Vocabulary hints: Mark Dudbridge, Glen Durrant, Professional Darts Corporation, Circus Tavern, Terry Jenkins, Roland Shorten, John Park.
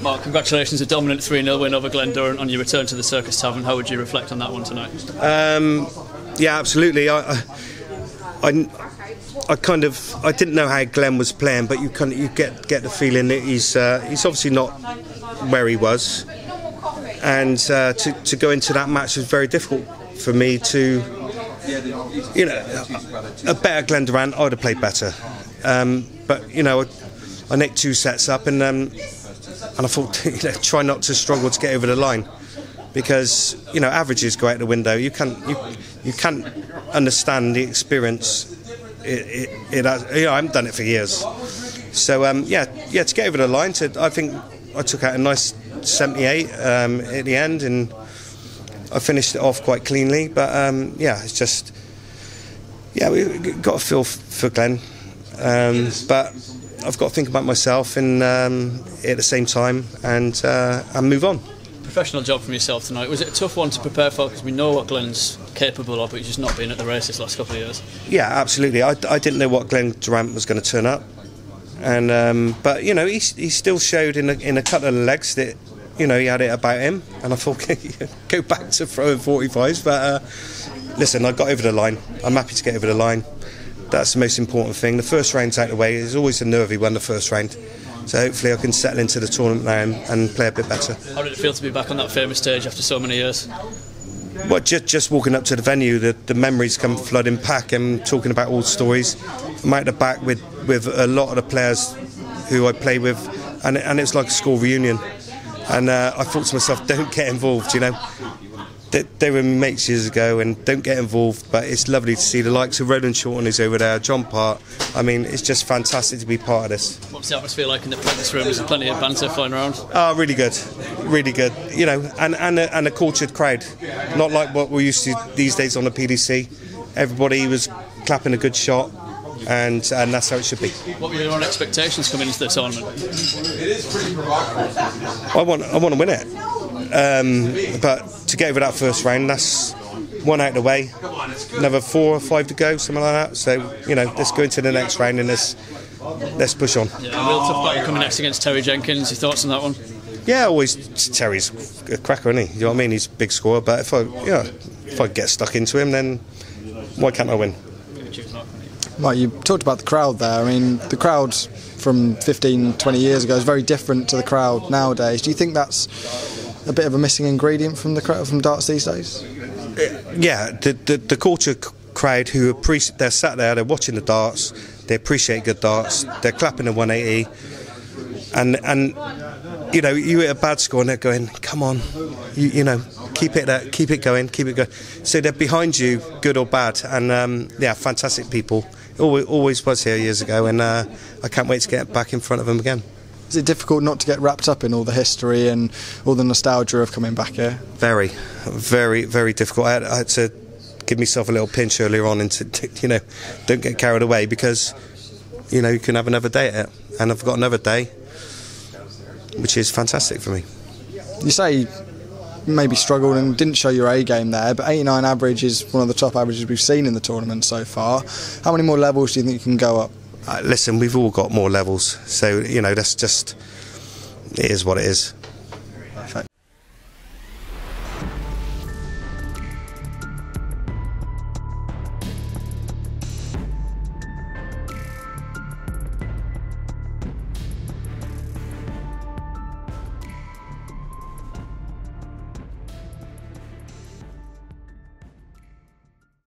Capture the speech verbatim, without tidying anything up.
Mark, congratulations, a dominant three nil win over Glen Durrant on your return to the Circus Tavern. How would you reflect on that one tonight? Um, yeah, absolutely. I, I, I, I kind of I didn't know how Glen was playing, but you kind of, you get get the feeling that he's uh, he's obviously not where he was, and uh, to to go into that match was very difficult for me. To, you know, a better Glen Durrant, I'd have played better, um, but you know, I, I nicked two sets up, and um, and I thought, you know, try not to struggle to get over the line, because you know averages go out the window. You can't you you can't understand the experience. It, it, it has, you know, I haven't done it for years, so um, yeah, yeah. To get over the line, to, I think I took out a nice seventy-eight um, at the end, and I finished it off quite cleanly. But um, yeah, it's just yeah, we got a feel for Glen, um, but I've got to think about myself and um, at the same time, and uh, and move on. Professional job from yourself tonight. Was it a tough one to prepare for, because we know what Glen's capable of, but he's just not been at the races last couple of years? Yeah, absolutely. I, I didn't know what Glen Durrant was going to turn up, and um, but you know he he still showed in a, in a couple of legs that you know he had it about him, and I thought go back to throwing forty-fives. But uh, listen, I got over the line. I'm happy to get over the line. That's the most important thing. The first round's out of the way. It's always a nervy one, the first round. So hopefully I can settle into the tournament now and, and play a bit better. How did it feel to be back on that famous stage after so many years? Well, just, just walking up to the venue, the, the memories come flooding back, and talking about old stories. I'm out the back with, with a lot of the players who I play with, and, and it's like a school reunion. And uh, I thought to myself, don't get involved, you know. They, they were mates years ago, and don't get involved, but it's lovely to see the likes of Roland Shorten who's over there, John Park. I mean, it's just fantastic to be part of this. What's the atmosphere like in the practice room? There's plenty of banter flying around. Oh, really good, really good. You know, and, and, a, and a cultured crowd. Not like what we're used to these days on the P D C. Everybody was clapping a good shot, and, and that's how it should be. What were your own expectations coming into the tournament? I want, I want to win it. Um, but to get over that first round, that's one out of the way, another four or five to go, something like that. So, you know, let's go into the next round and let's, let's push on. Yeah, a real tough battle coming next against Terry Jenkins. Your thoughts on that one? Yeah, always. Terry's a cracker, isn't he? You know what I mean? He's a big scorer, but if I, you know, if I get stuck into him, then why can't I win? Right, you talked about the crowd there. I mean, the crowd from fifteen, twenty years ago is very different to the crowd nowadays. Do you think that's a bit of a missing ingredient from the from darts these days? Yeah, the the, the culture crowd who appreciate, they're sat there, they're watching the darts, they appreciate good darts, they're clapping the one eighty, and and you know you hit a bad score and they're going, come on, you you know keep it there, keep it going, keep it going. So they're behind you, good or bad, and um, yeah, fantastic people. Always, always was here years ago, and uh, I can't wait to get back in front of them again. Is it difficult not to get wrapped up in all the history and all the nostalgia of coming back here? Very, very, very difficult. I had, I had to give myself a little pinch earlier on, and to, you know, don't get carried away, because you know you can have another day at it, and I've got another day, which is fantastic for me. You say maybe struggled and didn't show your A game there, but eighty-nine average is one of the top averages we've seen in the tournament so far. How many more levels do you think you can go up? Uh, listen, we've all got more levels, so you know that's just, it is what it is.